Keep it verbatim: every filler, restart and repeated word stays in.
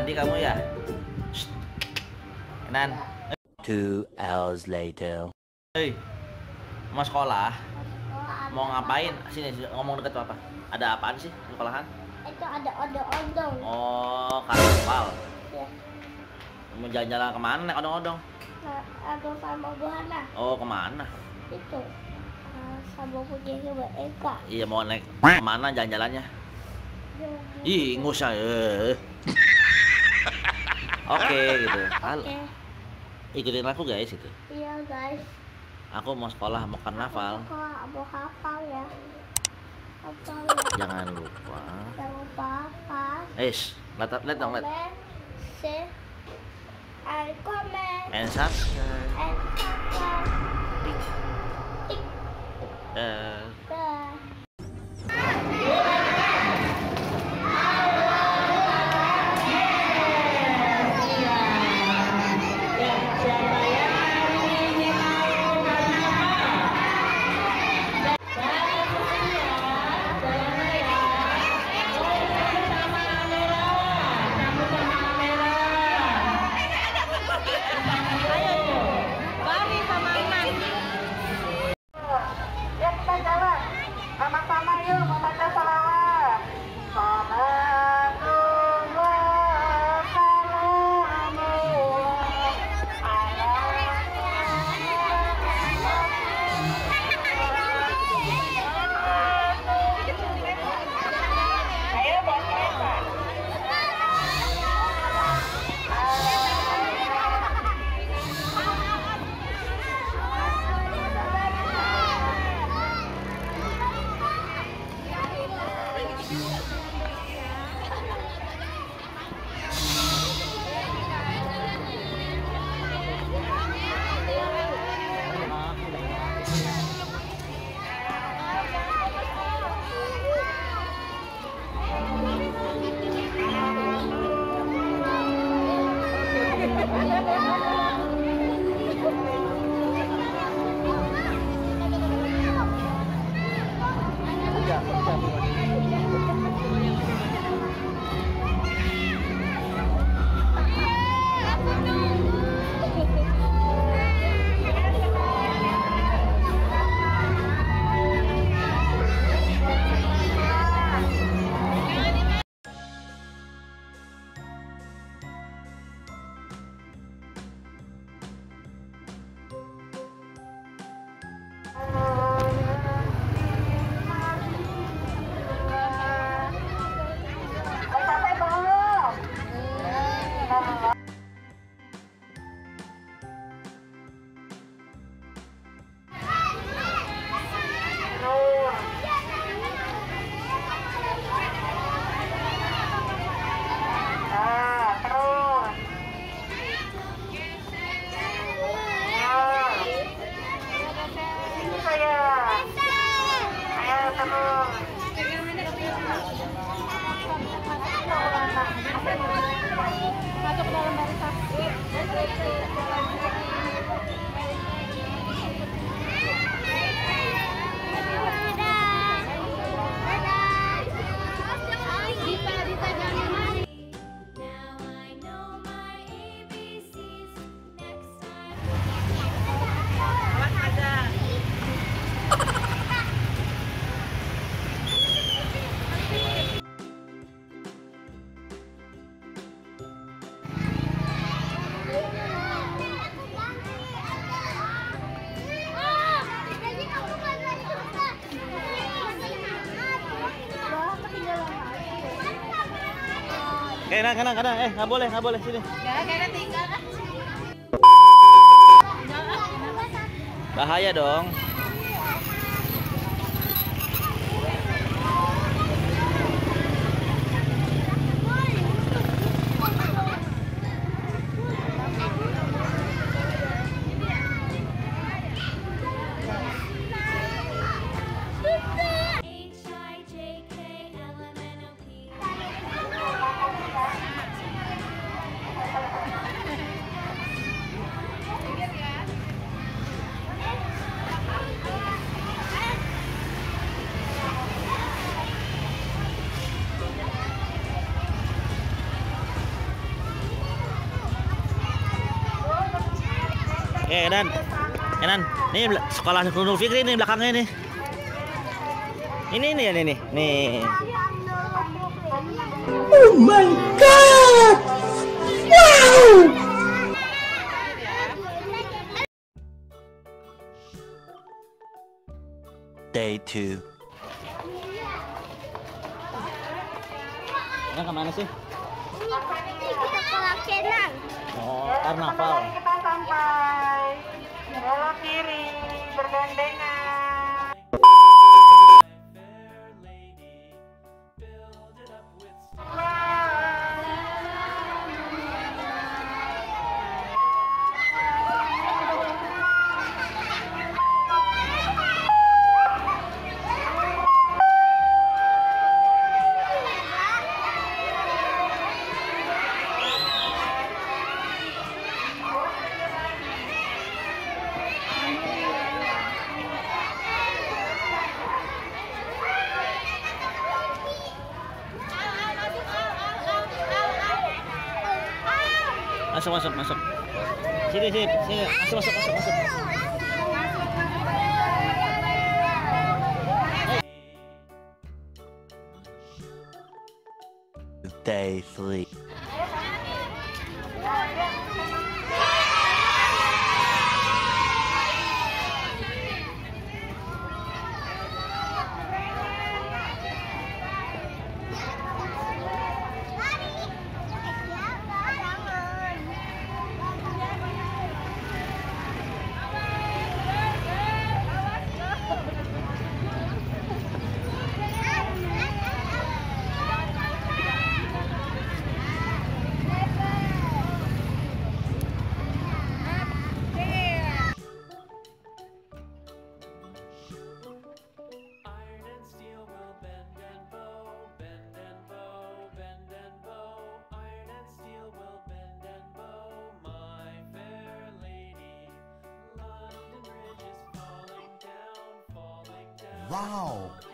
mandi kamu ya? Kenan. Two hours later. Hei, mau sekolah? Mau ngapain? Sini ngomong deket apa? Ada apaan sih di sekolahan? Itu ada odong-odong. Oh, karnaval. Iya. Mau jalan-jalan kemana naik odong-odong? Ke Sama Buana. Oh, kemana? Itu sama kucingnya buat Eka. Iya, mau naik kemana jalan-jalannya? Ih, ingus ya. Oke, gitu. Okay. Ikutin aku guys itu. Iya guys. Aku mau sekolah, mau karnaval. Mau hafal ya. Jangan lupa. Jangan lupa apa? Eh, lihat lihat dong lihat. Share, and comment, and subscribe. And subscribe. Tik. Eh. Kena, kena, kena, eh nggak boleh, nggak boleh sini. Nggak, kena tinggal kan? Bahaya dong. Oke, Enan. Enan, nih sekolah Nurul Fikri nih belakangnya nih. Ini nih ya nih nih. Oh my god. Wow. Day two. Enan kemana sih? Ini kita sekolah Kenan. Oh, karnaval. Ya, kita sampai belok kiri bergandengan. Masuk, masuk, masuk. Sini, sini, sini. Masuk, masuk, masuk, masuk. Day three. Wow.